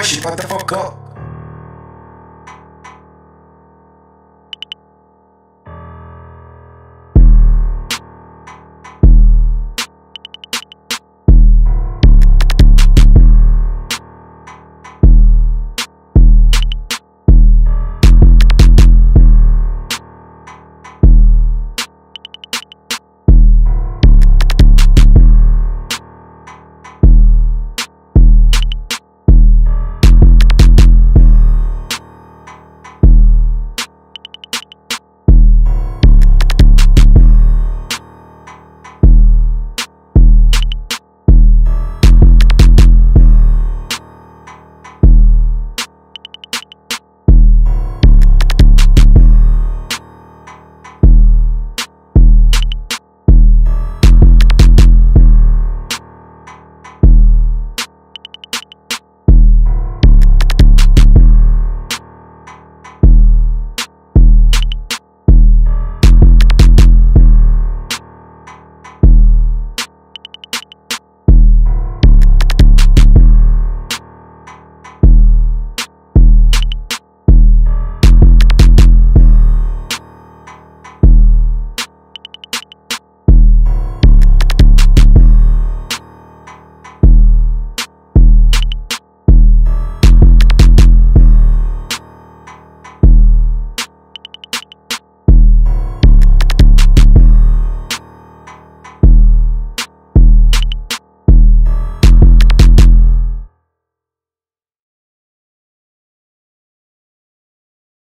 Why? She fucked the fuck up.